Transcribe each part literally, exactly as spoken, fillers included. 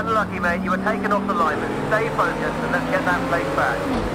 Unlucky, mate. You were taken off the line, but stay focused and let's get that place back.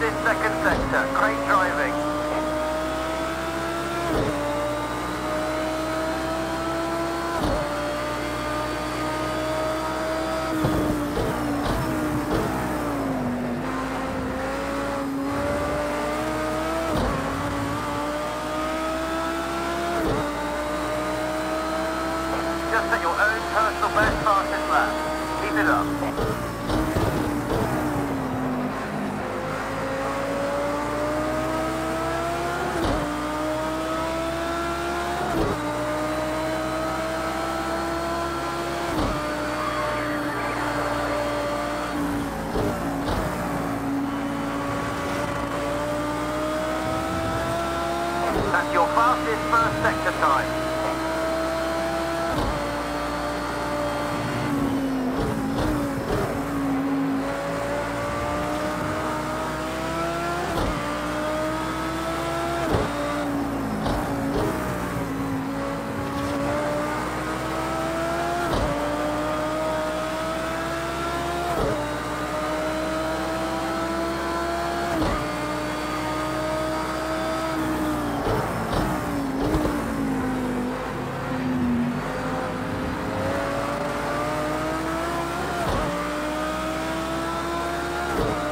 This second sector, great driving. Just at your own personal best fastest lap. Keep it up. completed first sector time. Thank you.